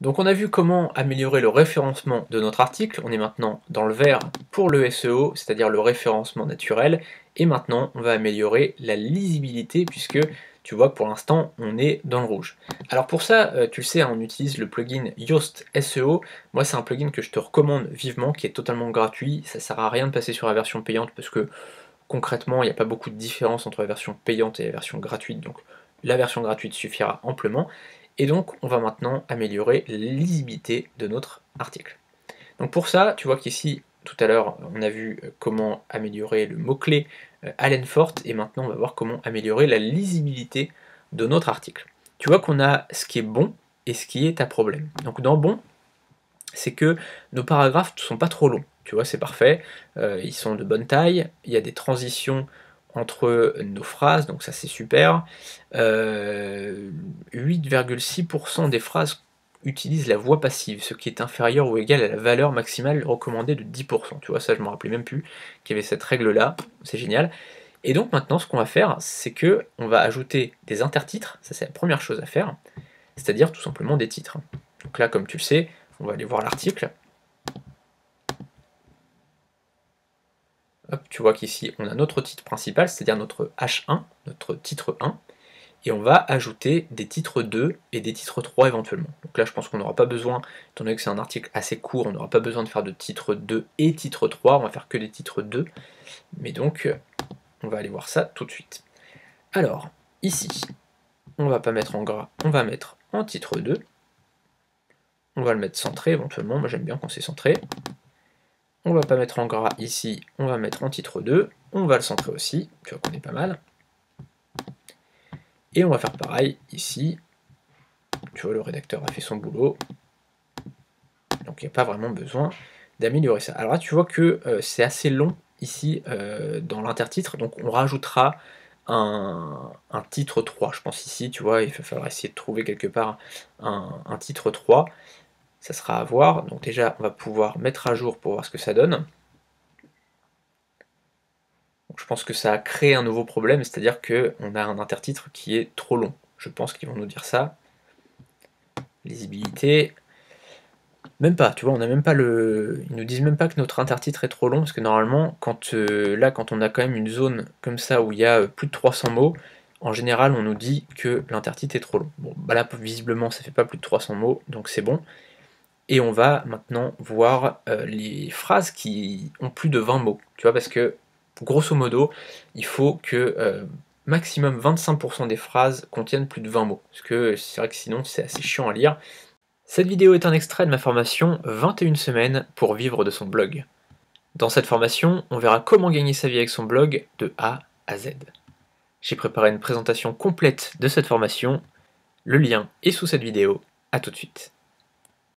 Donc on a vu comment améliorer le référencement de notre article, on est maintenant dans le vert pour le SEO, c'est-à-dire le référencement naturel, et maintenant on va améliorer la lisibilité puisque tu vois pour l'instant on est dans le rouge. Alors pour ça, tu le sais, on utilise le plugin Yoast SEO, moi c'est un plugin que je te recommande vivement, qui est totalement gratuit, ça sert à rien de passer sur la version payante parce que concrètement il n'y a pas beaucoup de différence entre la version payante et la version gratuite, donc la version gratuite suffira amplement. Et donc, on va maintenant améliorer la lisibilité de notre article. Donc pour ça, tu vois qu'ici, tout à l'heure, on a vu comment améliorer le mot-clé Allen Fort, et maintenant, on va voir comment améliorer la lisibilité de notre article. Tu vois qu'on a ce qui est bon et ce qui est à problème. Donc dans bon, c'est que nos paragraphes ne sont pas trop longs. Tu vois, c'est parfait, ils sont de bonne taille, il y a des transitions entre nos phrases, donc ça c'est super. 8,6% des phrases utilisent la voix passive, ce qui est inférieur ou égal à la valeur maximale recommandée de 10%. Tu vois, ça je ne me rappelais même plus qu'il y avait cette règle-là, c'est génial. Et donc maintenant, ce qu'on va faire, c'est que on va ajouter des intertitres, ça c'est la première chose à faire, c'est-à-dire tout simplement des titres. Donc là, comme tu le sais, on va aller voir l'article. Hop, tu vois qu'ici on a notre titre principal, c'est-à-dire notre H1, notre titre 1, et on va ajouter des titres 2 et des titres 3 éventuellement. Donc là je pense qu'on n'aura pas besoin, étant donné que c'est un article assez court, on n'aura pas besoin de faire de titre 2 et titre 3, on va faire que des titres 2, mais donc on va aller voir ça tout de suite. Alors ici, on ne va pas mettre en gras, on va mettre en titre 2, on va le mettre centré éventuellement, moi j'aime bien quand c'est centré. On va pas mettre en gras ici, on va mettre en titre 2, on va le centrer aussi, tu vois qu'on est pas mal. Et on va faire pareil ici, tu vois le rédacteur a fait son boulot, donc il n'y a pas vraiment besoin d'améliorer ça. Alors là tu vois que c'est assez long ici dans l'intertitre, donc on rajoutera un titre 3, je pense ici, tu vois il va falloir essayer de trouver quelque part un titre 3. Ça sera à voir, donc déjà on va pouvoir mettre à jour pour voir ce que ça donne. Donc, je pense que ça a créé un nouveau problème, c'est-à-dire qu'on a un intertitre qui est trop long. Je pense qu'ils vont nous dire ça. Lisibilité. Même pas, tu vois, on n'a même pas le. Ils nous disent même pas que notre intertitre est trop long, parce que normalement, quand on a quand même une zone comme ça où il y a plus de 300 mots, en général on nous dit que l'intertitre est trop long. Bon, bah là visiblement ça fait pas plus de 300 mots, donc c'est bon. Et on va maintenant voir les phrases qui ont plus de 20 mots. Tu vois, parce que, grosso modo, il faut que maximum 25% des phrases contiennent plus de 20 mots. Parce que c'est vrai que sinon, c'est assez chiant à lire. Cette vidéo est un extrait de ma formation « 21 semaines pour vivre de son blog ». Dans cette formation, on verra comment gagner sa vie avec son blog de A à Z. J'ai préparé une présentation complète de cette formation. Le lien est sous cette vidéo. À tout de suite.